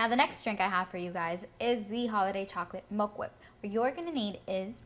Now the next drink I have for you guys is the Holiday Chocolate Milk Whip. What you're going to need is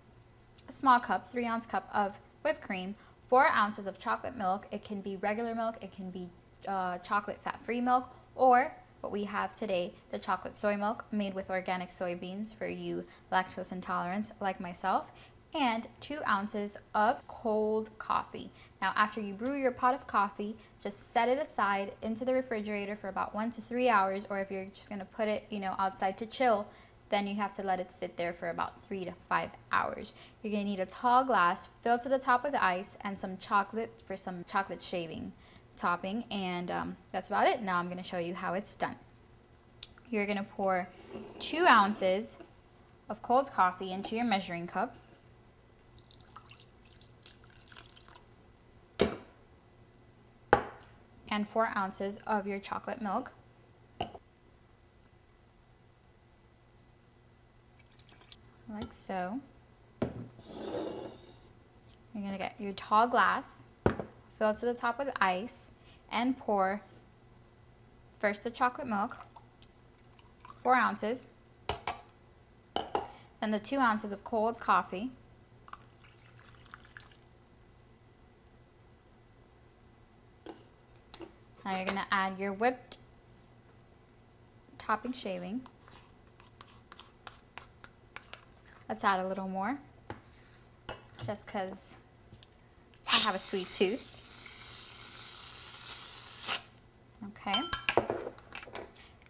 a small cup, 3-ounce cup of whipped cream, 4 ounces of chocolate milk. It can be regular milk, it can be chocolate fat-free milk, or what we have today, the chocolate soy milk made with organic soybeans for you lactose intolerant like myself, and 2 ounces of cold coffee. Now after you brew your pot of coffee, just set it aside into the refrigerator for about 1 to 3 hours, or if you're just gonna put it, you know, outside to chill, then you have to let it sit there for about 3 to 5 hours. You're gonna need a tall glass filled to the top with ice and some chocolate for some chocolate shaving topping, and that's about it. Now I'm gonna show you how it's done. You're gonna pour 2 ounces of cold coffee into your measuring cup. And 4 ounces of your chocolate milk. Like so. You're gonna get your tall glass, fill it to the top with ice, and pour first the chocolate milk, 4 ounces, then the 2 ounces of cold coffee, now you're going to add your whipped topping shaving. Let's add a little more just because I have a sweet tooth. Okay.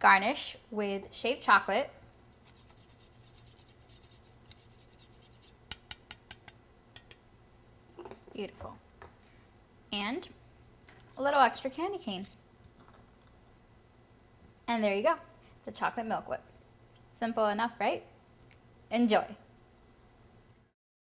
Garnish with shaved chocolate. Beautiful. And a little extra candy cane. And there you go, the chocolate milk whip. Simple enough, right? Enjoy.